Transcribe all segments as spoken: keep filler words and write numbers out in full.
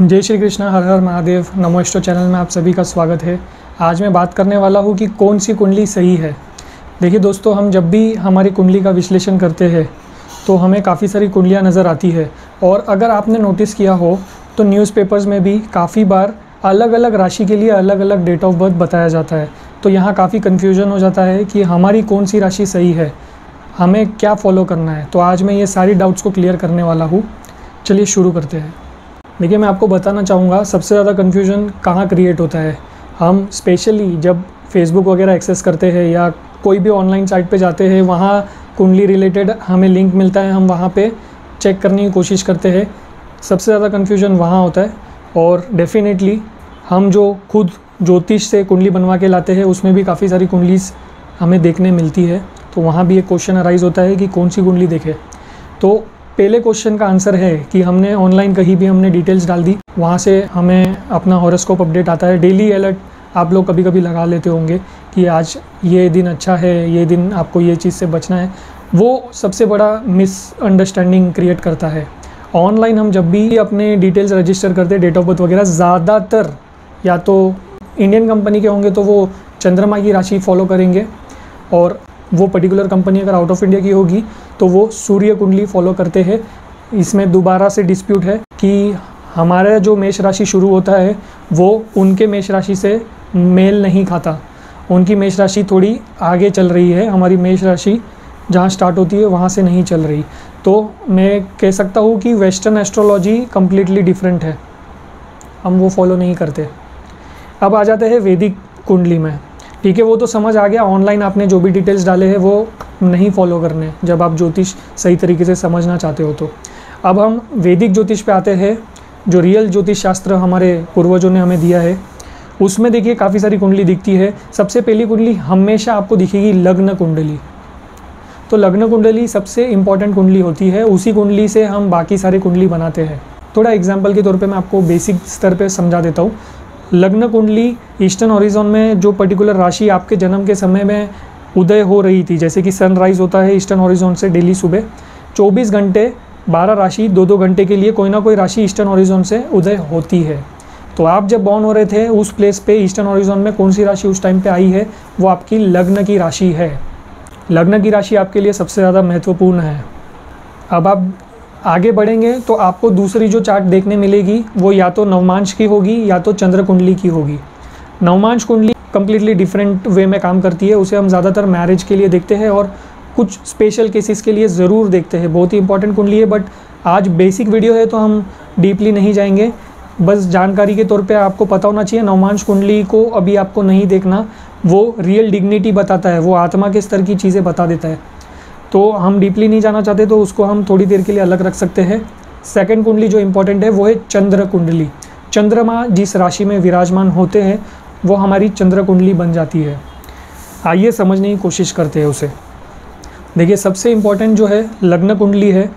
जय श्री कृष्ण, हर हर महादेव। नमो astro channel में आप सभी का स्वागत है। आज मैं बात करने वाला हूँ कि कौन सी कुंडली सही है। देखिए दोस्तों, हम जब भी हमारी कुंडली का विश्लेषण करते हैं तो हमें काफ़ी सारी कुंडलियाँ नज़र आती है, और अगर आपने नोटिस किया हो तो न्यूज़पेपर्स में भी काफ़ी बार अलग अलग राशि के लिए अलग अलग डेट ऑफ बर्थ बताया जाता है। तो यहाँ काफ़ी कन्फ्यूजन हो जाता है कि हमारी कौन सी राशि सही है, हमें क्या फॉलो करना है। तो आज मैं ये सारी डाउट्स को क्लियर करने वाला हूँ। चलिए शुरू करते हैं। देखिए, मैं आपको बताना चाहूँगा सबसे ज़्यादा कन्फ्यूजन कहाँ क्रिएट होता है। हम स्पेशली जब फेसबुक वगैरह एक्सेस करते हैं या कोई भी ऑनलाइन साइट पे जाते हैं, वहाँ कुंडली रिलेटेड हमें लिंक मिलता है, हम वहाँ पे चेक करने की कोशिश करते हैं। सबसे ज़्यादा कन्फ्यूजन वहाँ होता है। और डेफिनेटली हम जो खुद ज्योतिष से कुंडली बनवा के लाते हैं उसमें भी काफ़ी सारी कुंडलीज हमें देखने मिलती है, तो वहाँ भी एक क्वेश्चन अराइज़ होता है कि कौन सी कुंडली देखें। तो पहले क्वेश्चन का आंसर है कि हमने ऑनलाइन कहीं भी हमने डिटेल्स डाल दी, वहाँ से हमें अपना हॉरोस्कोप अपडेट आता है। डेली अलर्ट आप लोग कभी कभी लगा लेते होंगे कि आज ये दिन अच्छा है, ये दिन आपको ये चीज़ से बचना है। वो सबसे बड़ा मिसअंडरस्टैंडिंग क्रिएट करता है। ऑनलाइन हम जब भी अपने डिटेल्स रजिस्टर करते हैं, डेट ऑफ बर्थ वगैरह, ज़्यादातर या तो इंडियन कंपनी के होंगे तो वो चंद्रमा की राशि फॉलो करेंगे, और वो पर्टिकुलर कंपनी अगर आउट ऑफ इंडिया की होगी तो वो सूर्य कुंडली फॉलो करते हैं। इसमें दोबारा से डिस्प्यूट है कि हमारा जो मेष राशि शुरू होता है वो उनके मेष राशि से मेल नहीं खाता। उनकी मेष राशि थोड़ी आगे चल रही है, हमारी मेष राशि जहाँ स्टार्ट होती है वहाँ से नहीं चल रही। तो मैं कह सकता हूँ कि वेस्टर्न एस्ट्रोलॉजी कम्प्लीटली डिफरेंट है, हम वो फॉलो नहीं करते। अब आ जाते हैं वैदिक कुंडली में। ठीक है, वो तो समझ आ गया, ऑनलाइन आपने जो भी डिटेल्स डाले हैं वो नहीं फॉलो करने जब आप ज्योतिष सही तरीके से समझना चाहते हो। तो अब हम वैदिक ज्योतिष पे आते हैं, जो रियल ज्योतिष शास्त्र हमारे पूर्वजों ने हमें दिया है। उसमें देखिए काफ़ी सारी कुंडली दिखती है। सबसे पहली कुंडली हमेशा आपको दिखेगी लग्न कुंडली। तो लग्न कुंडली सबसे इम्पॉर्टेंट कुंडली होती है, उसी कुंडली से हम बाकी सारे कुंडली बनाते हैं। थोड़ा एग्जाम्पल के तौर पर मैं आपको बेसिक स्तर पर समझा देता हूँ। लग्न कुंडली ईस्टर्न हॉरिजॉन में जो पर्टिकुलर राशि आपके जन्म के समय में उदय हो रही थी, जैसे कि सनराइज़ होता है ईस्टर्न हॉरिजॉन से डेली सुबह, चौबीस घंटे बारह राशि दो दो घंटे के लिए कोई ना कोई राशि ईस्टर्न हॉरिजॉन से उदय होती है। तो आप जब बॉर्न हो रहे थे उस प्लेस पे ईस्टर्न हॉरिजॉन में कौन सी राशि उस टाइम पर आई है, वो आपकी लग्न की राशि है। लग्न की राशि आपके लिए सबसे ज़्यादा महत्वपूर्ण है। अब आप आगे बढ़ेंगे तो आपको दूसरी जो चार्ट देखने मिलेगी वो या तो नवमांश की होगी या तो चंद्र कुंडली की होगी। नवमांश कुंडली कम्प्लीटली डिफरेंट वे में काम करती है, उसे हम ज़्यादातर मैरिज के लिए देखते हैं और कुछ स्पेशल केसेस के लिए ज़रूर देखते हैं। बहुत ही इंपॉर्टेंट कुंडली है, बट आज बेसिक वीडियो है तो हम डीपली नहीं जाएंगे। बस जानकारी के तौर पर आपको पता होना चाहिए, नवमांश कुंडली को अभी आपको नहीं देखना। वो रियल डिग्निटी बताता है, वो आत्मा के स्तर की चीज़ें बता देता है। तो हम डीपली नहीं जाना चाहते तो उसको हम थोड़ी देर के लिए अलग रख सकते हैं। सेकंड कुंडली जो इम्पोर्टेंट है वो है चंद्र कुंडली। चंद्रमा जिस राशि में विराजमान होते हैं वो हमारी चंद्र कुंडली बन जाती है। आइए समझने की कोशिश करते हैं उसे। देखिए, सबसे इम्पॉर्टेंट जो है लग्न कुंडली है।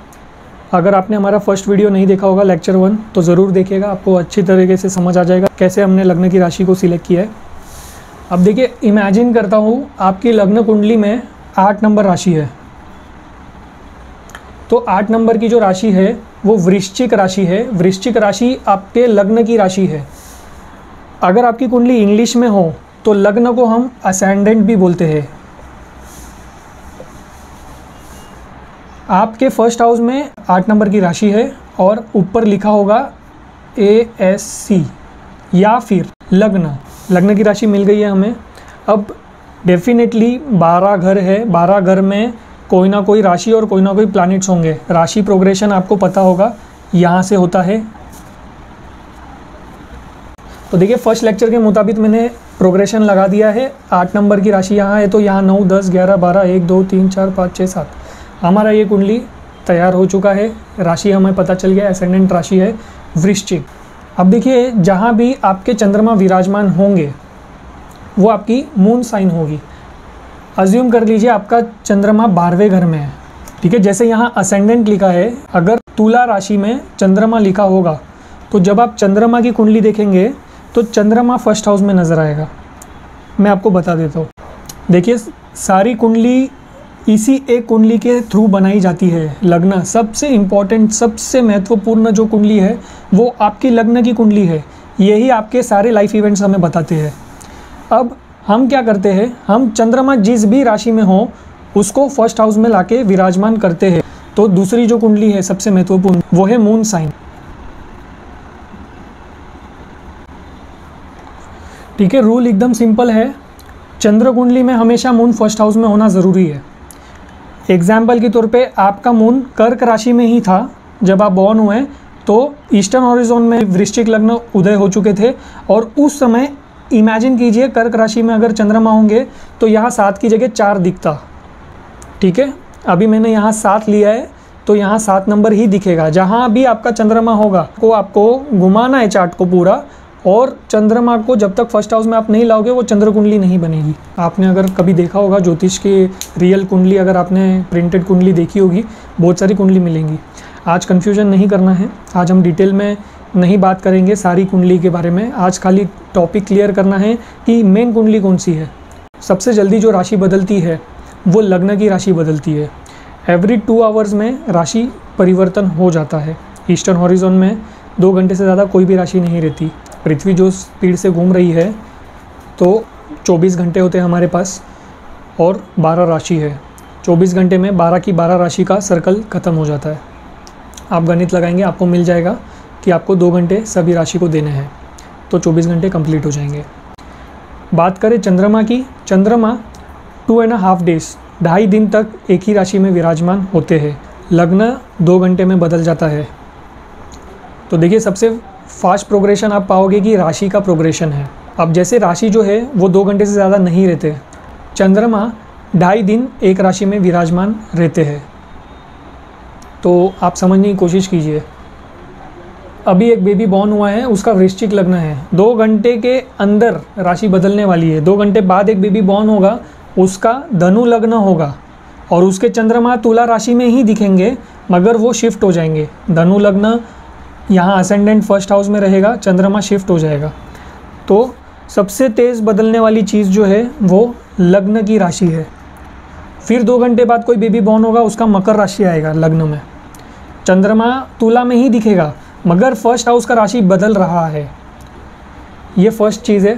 अगर आपने हमारा फर्स्ट वीडियो नहीं देखा होगा, लेक्चर वन, तो ज़रूर देखिएगा, आपको अच्छी तरीके से समझ आ जाएगा कैसे हमने लग्न की राशि को सिलेक्ट किया है। अब देखिए, इमेजिन करता हूँ आपकी लग्न कुंडली में आठ नंबर राशि है। तो आठ नंबर की जो राशि है वो वृश्चिक राशि है। वृश्चिक राशि आपके लग्न की राशि है। अगर आपकी कुंडली इंग्लिश में हो तो लग्न को हम असेंडेंट भी बोलते हैं। आपके फर्स्ट हाउस में आठ नंबर की राशि है और ऊपर लिखा होगा ए एस सी या फिर लग्न। लग्न की राशि मिल गई है हमें। अब डेफिनेटली बारह घर है, बारह घर में कोई ना कोई राशि और कोई ना कोई प्लैनेट्स होंगे। राशि प्रोग्रेशन आपको पता होगा यहाँ से होता है। तो देखिए, फर्स्ट लेक्चर के मुताबिक मैंने प्रोग्रेशन लगा दिया है। आठ नंबर की राशि यहाँ है तो यहाँ नौ दस ग्यारह बारह एक दो तीन चार पाँच छः सात हमारा ये कुंडली तैयार हो चुका है। राशि हमें पता चल गया, एसेंडेंट राशि है वृश्चिक। अब देखिए, जहाँ भी आपके चंद्रमा विराजमान होंगे वो आपकी मून साइन होगी। अज्यूम कर लीजिए आपका चंद्रमा बारहवें घर में है। ठीक है, जैसे यहाँ असेंडेंट लिखा है, अगर तुला राशि में चंद्रमा लिखा होगा तो जब आप चंद्रमा की कुंडली देखेंगे तो चंद्रमा फर्स्ट हाउस में नज़र आएगा। मैं आपको बता देता हूँ, देखिए सारी कुंडली इसी एक कुंडली के थ्रू बनाई जाती है। लग्न सबसे इम्पॉर्टेंट, सबसे महत्वपूर्ण जो कुंडली है वो आपकी लग्न की कुंडली है। यही आपके सारे लाइफ इवेंट्स हमें बताते हैं। अब हम क्या करते हैं, हम चंद्रमा जिस भी राशि में हों उसको फर्स्ट हाउस में लाके विराजमान करते हैं। तो दूसरी जो कुंडली है सबसे महत्वपूर्ण वो है मून साइन, ठीक है। रूल एकदम सिंपल है, चंद्र कुंडली में हमेशा मून फर्स्ट हाउस में होना ज़रूरी है। एग्जाम्पल के तौर पे आपका मून कर्क राशि में ही था जब आप बॉर्न हुए, तो ईस्टर्न हॉरिजॉन में वृश्चिक लग्न उदय हो चुके थे और उस समय इमेजिन कीजिए कर्क राशि में अगर चंद्रमा होंगे तो यहाँ सात की जगह चार दिखता, ठीक है। अभी मैंने यहाँ सात लिया है तो यहाँ सात नंबर ही दिखेगा। जहाँ भी आपका चंद्रमा होगा को आपको घुमाना है चार्ट को पूरा, और चंद्रमा को जब तक फर्स्ट हाउस में आप नहीं लाओगे वो चंद्र कुंडली नहीं बनेगी। आपने अगर कभी देखा होगा ज्योतिष की रियल कुंडली, अगर आपने प्रिंटेड कुंडली देखी होगी बहुत सारी कुंडली मिलेंगी। आज कन्फ्यूजन नहीं करना है, आज हम डिटेल में नहीं बात करेंगे सारी कुंडली के बारे में। आज खाली टॉपिक क्लियर करना है कि मेन कुंडली कौन सी है। सबसे जल्दी जो राशि बदलती है वो लग्न की राशि बदलती है। एवरी टू आवर्स में राशि परिवर्तन हो जाता है। ईस्टर्न हॉरिजॉन में दो घंटे से ज़्यादा कोई भी राशि नहीं रहती। पृथ्वी जो स्पीड से घूम रही है तो चौबीस घंटे होते हैं हमारे पास और बारह राशि है। चौबीस घंटे में बारह की बारह राशि का सर्कल ख़त्म हो जाता है। आप गणित लगाएंगे आपको मिल जाएगा कि आपको दो घंटे सभी राशि को देने हैं, तो चौबीस घंटे कंप्लीट हो जाएंगे। बात करें चंद्रमा की, चंद्रमा टू एंड हाफ डेज ढाई दिन तक एक ही राशि में विराजमान होते हैं। लग्न दो घंटे में बदल जाता है। तो देखिए सबसे फास्ट प्रोग्रेशन आप पाओगे कि राशि का प्रोग्रेशन है। अब जैसे राशि जो है वो दो घंटे से ज़्यादा नहीं रहते, चंद्रमा ढाई दिन एक राशि में विराजमान रहते हैं, तो आप समझने की कोशिश कीजिए। अभी एक बेबी बॉर्न हुआ है, उसका वृश्चिक लग्न है, दो घंटे के अंदर राशि बदलने वाली है। दो घंटे बाद एक बेबी बॉर्न होगा, उसका धनु लग्न होगा और उसके चंद्रमा तुला राशि में ही दिखेंगे, मगर वो शिफ्ट हो जाएंगे। धनु लग्न यहाँ असेंडेंट फर्स्ट हाउस में रहेगा, चंद्रमा शिफ्ट हो जाएगा। तो सबसे तेज़ बदलने वाली चीज़ जो है वो लग्न की राशि है। फिर दो घंटे बाद कोई बेबी बॉर्न होगा, उसका मकर राशि आएगा लग्न में, चंद्रमा तुला में ही दिखेगा, मगर फर्स्ट हाउस का राशि बदल रहा है। ये फर्स्ट चीज़ है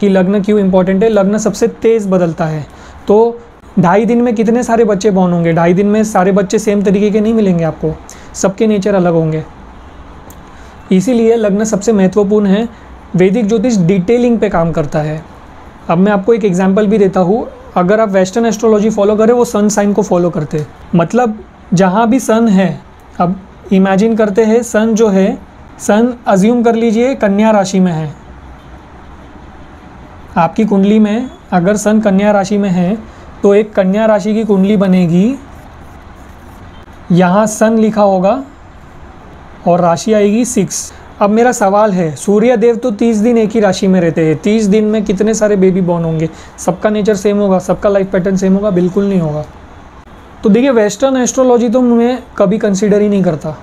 कि लग्न क्यों इम्पोर्टेंट है। लग्न सबसे तेज़ बदलता है। तो ढाई दिन में कितने सारे बच्चे बॉर्न होंगे, ढाई दिन में सारे बच्चे सेम तरीके के नहीं मिलेंगे आपको, सबके नेचर अलग होंगे। इसीलिए लग्न सबसे महत्वपूर्ण है। वैदिक ज्योतिष डिटेलिंग पे काम करता है। अब मैं आपको एक एग्जाम्पल भी देता हूँ। अगर आप वेस्टर्न एस्ट्रोलॉजी फॉलो करें, वो सन साइन को फॉलो करते हैं, मतलब जहाँ भी सन है। अब इमेजिन करते हैं सन जो है, सन अज्यूम कर लीजिए कन्या राशि में है। आपकी कुंडली में अगर सन कन्या राशि में है तो एक कन्या राशि की कुंडली बनेगी, यहाँ सन लिखा होगा और राशि आएगी सिक्स। अब मेरा सवाल है, सूर्य देव तो तीस दिन एक ही राशि में रहते हैं, तीस दिन में कितने सारे बेबी बॉर्न होंगे? सबका नेचर सेम होगा? सबका लाइफ पैटर्न सेम होगा? बिल्कुल नहीं होगा। तो देखिए वेस्टर्न एस्ट्रोलॉजी तो मैं कभी कंसीडर ही नहीं करता,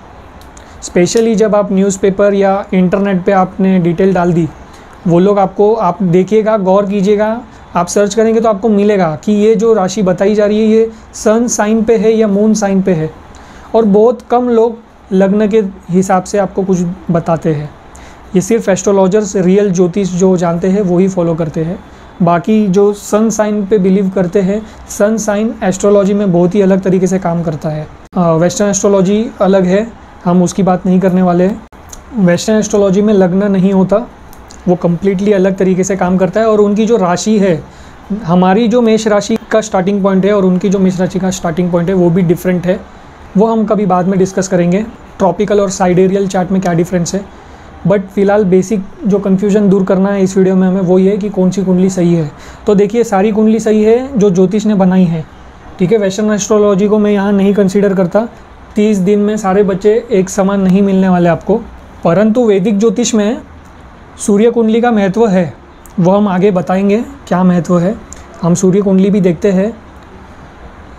स्पेशली जब आप न्यूज़पेपर या इंटरनेट पे आपने डिटेल डाल दी। वो लोग आपको, आप देखिएगा, गौर कीजिएगा, आप सर्च करेंगे तो आपको मिलेगा कि ये जो राशि बताई जा रही है ये सन साइन पे है या मून साइन पे है, और बहुत कम लोग लग्न के हिसाब से आपको कुछ बताते हैं। ये सिर्फ एस्ट्रोलॉजर्स, रियल ज्योतिष जो जानते हैं वो ही फॉलो करते हैं। बाकी जो सन साइन पे बिलीव करते हैं, सन साइन एस्ट्रोलॉजी में बहुत ही अलग तरीके से काम करता है। वेस्टर्न एस्ट्रोलॉजी अलग है, हम उसकी बात नहीं करने वाले हैं। वेस्टर्न एस्ट्रोलॉजी में लग्न नहीं होता, वो कम्प्लीटली अलग तरीके से काम करता है। और उनकी जो राशि है, हमारी जो मेष राशि का स्टार्टिंग पॉइंट है और उनकी जो मेष राशि का स्टार्टिंग पॉइंट है वो भी डिफरेंट है। वो हम कभी बाद में डिस्कस करेंगे, ट्रॉपिकल और साइडेरियल चार्ट में क्या डिफरेंस है। बट फिलहाल बेसिक जो कन्फ्यूजन दूर करना है इस वीडियो में हमें, वो ये है कि कौन सी कुंडली सही है। तो देखिए सारी कुंडली सही है जो ज्योतिष ने बनाई है, ठीक है। वेस्टर्न एस्ट्रोलॉजी को मैं यहाँ नहीं कंसीडर करता, तीस दिन में सारे बच्चे एक समान नहीं मिलने वाले आपको। परंतु वैदिक ज्योतिष में सूर्य कुंडली का महत्व है, वो हम आगे बताएंगे क्या महत्व है। हम सूर्य कुंडली भी देखते हैं।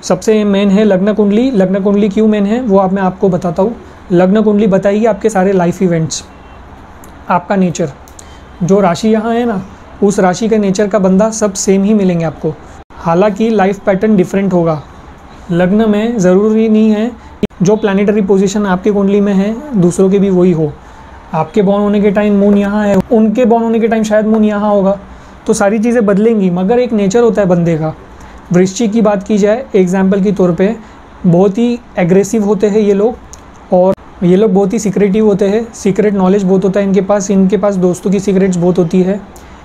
सबसे मेन है लग्न कुंडली। लग्न कुंडली क्यों मेन है वो आप मैं आपको बताता हूँ। लग्न कुंडली बताएगी आपके सारे लाइफ इवेंट्स, आपका नेचर। जो राशि यहाँ है ना, उस राशि के नेचर का बंदा सब सेम ही मिलेंगे आपको, हालांकि लाइफ पैटर्न डिफरेंट होगा। लग्न में ज़रूरी नहीं है जो प्लानिटरी पोजीशन आपकी कुंडली में है दूसरों के भी वही हो। आपके बॉर्न होने के टाइम मून यहाँ है, उनके बॉर्न होने के टाइम शायद मून यहाँ होगा, तो सारी चीज़ें बदलेंगी। मगर एक नेचर होता है बंदे का। वृश्चिक की बात की जाए एग्जाम्पल के तौर पे, बहुत ही एग्रेसिव होते हैं ये लोग, और ये लोग बहुत ही सीक्रेटिव होते हैं। सीक्रेट नॉलेज बहुत होता है इनके पास, इनके पास दोस्तों की सीक्रेट्स बहुत होती है।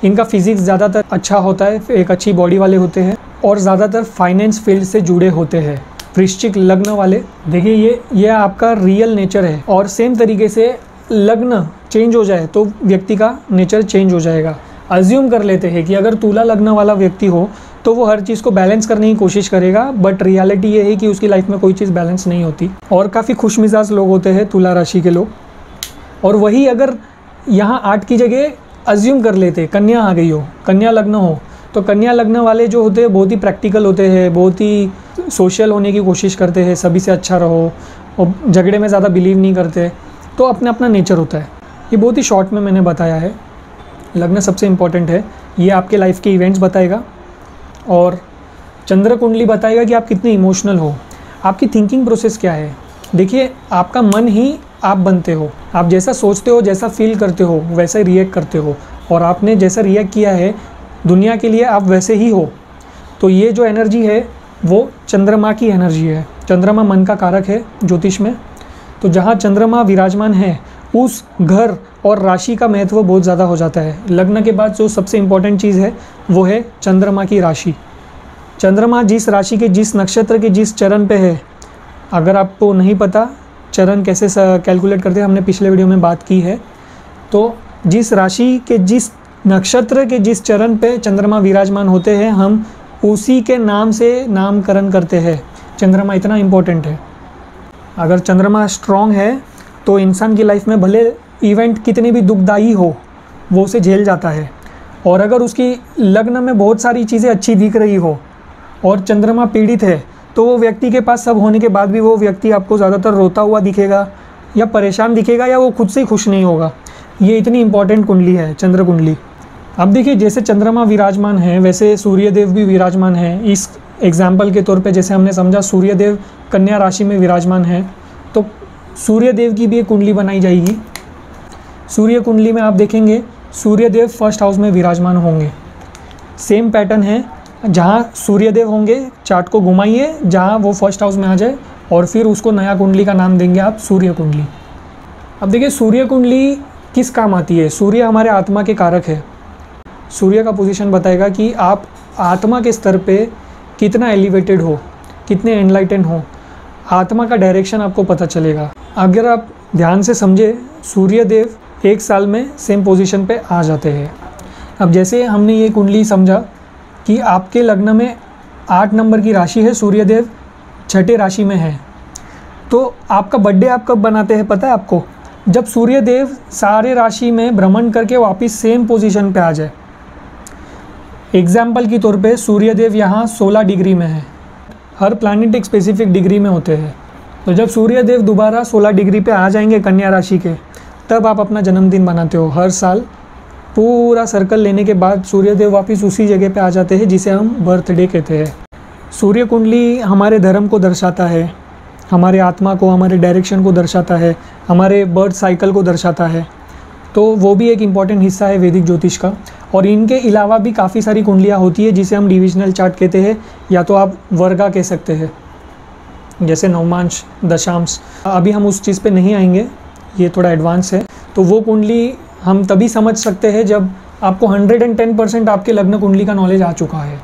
इनका फिजिक्स ज़्यादातर अच्छा होता है, एक अच्छी बॉडी वाले होते हैं और ज़्यादातर फाइनेंस फील्ड से जुड़े होते हैं वृश्चिक लग्न वाले। देखिए ये ये आपका रियल नेचर है। और सेम तरीके से लग्न चेंज हो जाए तो व्यक्ति का नेचर चेंज हो जाएगा। अज्यूम कर लेते हैं कि अगर तुला लग्न वाला व्यक्ति हो तो वो हर चीज़ को बैलेंस करने की कोशिश करेगा, बट रियलिटी ये है कि उसकी लाइफ में कोई चीज़ बैलेंस नहीं होती। और काफ़ी खुशमिजाज लोग होते हैं तुला राशि के लोग। और वही अगर यहाँ आठ की जगह अज्यूम कर लेते कन्या आ गई हो, कन्या लग्न हो, तो कन्या लग्न वाले जो होते हैं बहुत ही प्रैक्टिकल होते हैं, बहुत ही सोशल होने की कोशिश करते हैं, सभी से अच्छा रहो और झगड़े में ज़्यादा बिलीव नहीं करते। तो अपना अपना नेचर होता है। ये बहुत ही शॉर्ट में मैंने बताया है। लग्न सबसे इम्पॉर्टेंट है। ये आपके लाइफ के इवेंट्स बताएगा और चंद्र कुंडली बताएगा कि आप कितने इमोशनल हो, आपकी थिंकिंग प्रोसेस क्या है। देखिए आपका मन ही आप बनते हो, आप जैसा सोचते हो, जैसा फील करते हो, वैसा ही रिएक्ट करते हो। और आपने जैसा रिएक्ट किया है दुनिया के लिए, आप वैसे ही हो। तो ये जो एनर्जी है वो चंद्रमा की एनर्जी है। चंद्रमा मन का कारक है ज्योतिष में। तो जहाँ चंद्रमा विराजमान है उस घर और राशि का महत्व बहुत ज़्यादा हो जाता है। लग्न के बाद जो सबसे इम्पॉर्टेंट चीज़ है वो है चंद्रमा की राशि। चंद्रमा जिस राशि के, जिस नक्षत्र के, जिस चरण पे है, अगर आपको नहीं पता चरण कैसे कैलकुलेट करते हैं, हमने पिछले वीडियो में बात की है। तो जिस राशि के, जिस नक्षत्र के, जिस चरण पे चंद्रमा विराजमान होते हैं, हम उसी के नाम से नामकरण करते हैं। चंद्रमा इतना इम्पोर्टेंट है। अगर चंद्रमा स्ट्रॉन्ग है तो इंसान की लाइफ में भले इवेंट कितने भी दुखदायी हो वो उसे झेल जाता है। और अगर उसकी लग्न में बहुत सारी चीज़ें अच्छी दिख रही हो और चंद्रमा पीड़ित है, तो वो व्यक्ति के पास सब होने के बाद भी वो व्यक्ति आपको ज़्यादातर रोता हुआ दिखेगा या परेशान दिखेगा या वो खुद से ही खुश नहीं होगा। ये इतनी इम्पॉर्टेंट कुंडली है चंद्र कुंडली। अब देखिए जैसे चंद्रमा विराजमान है वैसे सूर्यदेव भी विराजमान है। इस एग्जाम्पल के तौर पर जैसे हमने समझा सूर्यदेव कन्या राशि में विराजमान है, तो सूर्यदेव की भी एक कुंडली बनाई जाएगी। सूर्य कुंडली में आप देखेंगे सूर्यदेव फर्स्ट हाउस में विराजमान होंगे। सेम पैटर्न है, जहाँ सूर्यदेव होंगे चार्ट को घुमाइए जहाँ वो फर्स्ट हाउस में आ जाए और फिर उसको नया कुंडली का नाम देंगे आप सूर्य कुंडली। अब देखिए सूर्य कुंडली किस काम आती है। सूर्य हमारे आत्मा के कारक है। सूर्य का पोजीशन बताएगा कि आप आत्मा के स्तर पर कितना एलिवेटेड हो, कितने एनलाइटेंड हो। आत्मा का डायरेक्शन आपको पता चलेगा। अगर आप ध्यान से समझे सूर्यदेव एक साल में सेम पोजीशन पे आ जाते हैं। अब जैसे हमने ये कुंडली समझा कि आपके लग्न में आठ नंबर की राशि है, सूर्यदेव छठे राशि में है, तो आपका बर्थडे आप कब बनाते हैं पता है आपको? जब सूर्यदेव सारे राशि में भ्रमण करके वापस सेम पोजीशन पे आ जाए। एग्जाम्पल के तौर पे सूर्यदेव यहाँ सोलह डिग्री में है। हर प्लैनेट एक स्पेसिफिक डिग्री में होते हैं। तो जब सूर्यदेव दोबारा सोलह डिग्री पे आ जाएंगे कन्या राशि के, तब आप अपना जन्मदिन मनाते हो। हर साल पूरा सर्कल लेने के बाद सूर्यदेव वापस उसी जगह पे आ जाते हैं जिसे हम बर्थडे कहते हैं। सूर्य कुंडली हमारे धर्म को दर्शाता है, हमारे आत्मा को, हमारे डायरेक्शन को दर्शाता है, हमारे बर्थ साइकिल को दर्शाता है। तो वो भी एक इम्पॉर्टेंट हिस्सा है वैदिक ज्योतिष का। और इनके अलावा भी काफ़ी सारी कुंडलियाँ होती है जिसे हम डिविजनल चार्ट कहते हैं, या तो आप वर्गा कह सकते हैं, जैसे नवमांश, दशांश। अभी हम उस चीज़ पे नहीं आएंगे, ये थोड़ा एडवांस है। तो वो कुंडली हम तभी समझ सकते हैं जब आपको हंड्रेड एंड टेन परसेंट आपके लग्न कुंडली का नॉलेज आ चुका है।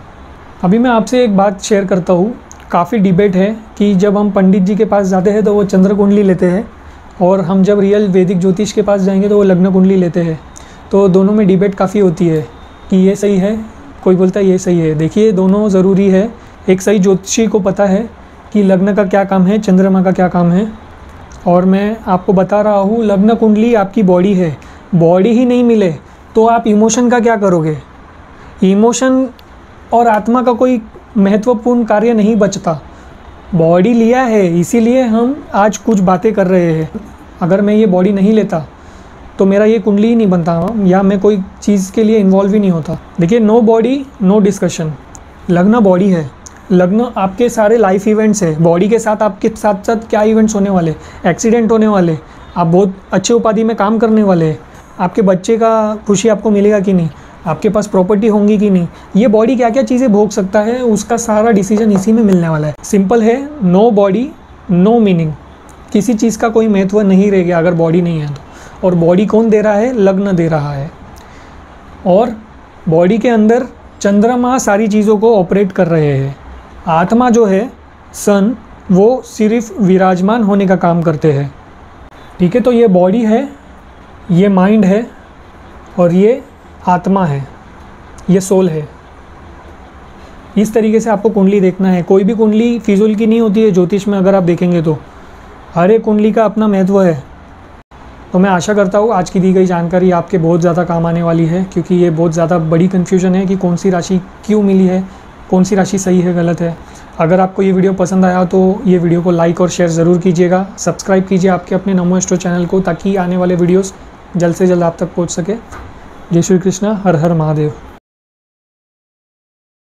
अभी मैं आपसे एक बात शेयर करता हूँ। काफ़ी डिबेट है कि जब हम पंडित जी के पास जाते हैं तो वो चंद्र कुंडली लेते हैं, और हम जब रियल वैदिक ज्योतिष के पास जाएंगे तो वो लग्न कुंडली लेते हैं। तो दोनों में डिबेट काफ़ी होती है कि ये सही है, कोई बोलता है ये सही है। देखिए दोनों ज़रूरी है। एक सही ज्योतिषी को पता है कि लग्न का क्या काम है, चंद्रमा का क्या काम है। और मैं आपको बता रहा हूँ लग्न कुंडली आपकी बॉडी है। बॉडी ही नहीं मिले तो आप इमोशन का क्या करोगे? इमोशन और आत्मा का कोई महत्वपूर्ण कार्य नहीं बचता। बॉडी लिया है इसीलिए हम आज कुछ बातें कर रहे हैं। अगर मैं ये बॉडी नहीं लेता तो मेरा ये कुंडली ही नहीं बनता, या मैं कोई चीज़ के लिए इन्वॉल्व ही नहीं होता। देखिए नो बॉडी नो डिस्कशन। लग्न बॉडी है, लग्न आपके सारे लाइफ इवेंट्स है। बॉडी के साथ आपके साथ साथ क्या इवेंट्स होने वाले, एक्सीडेंट होने वाले, आप बहुत अच्छे उपाधि में काम करने वाले हैं, आपके बच्चे का खुशी आपको मिलेगा कि नहीं, आपके पास प्रॉपर्टी होंगी कि नहीं, ये बॉडी क्या क्या चीज़ें भोग सकता है उसका सारा डिसीजन इसी में मिलने वाला है। सिंपल है, नो बॉडी नो मीनिंग, किसी चीज़ का कोई महत्व नहीं रह गया अगर बॉडी नहीं है तो। और बॉडी कौन दे रहा है? लग्न दे रहा है। और बॉडी के अंदर चंद्रमा सारी चीज़ों को ऑपरेट कर रहे हैं। आत्मा जो है सन, वो सिर्फ विराजमान होने का काम करते हैं। ठीक है, तो ये बॉडी है, ये माइंड है और ये आत्मा है, ये सोल है। इस तरीके से आपको कुंडली देखना है। कोई भी कुंडली फिजूल की नहीं होती है ज्योतिष में, अगर आप देखेंगे तो हर एक कुंडली का अपना महत्व है। तो मैं आशा करता हूँ आज की दी गई जानकारी आपके बहुत ज़्यादा काम आने वाली है, क्योंकि ये बहुत ज़्यादा बड़ी कन्फ्यूजन है कि कौन सी राशि क्यों मिली है, कौन सी राशि सही है गलत है। अगर आपको ये वीडियो पसंद आया तो ये वीडियो को लाइक और शेयर ज़रूर कीजिएगा। सब्सक्राइब कीजिए आपके अपने नमो एस्ट्रो चैनल को, ताकि आने वाले वीडियोस जल्द से जल्द आप तक पहुंच सके। जय श्री कृष्णा, हर हर महादेव।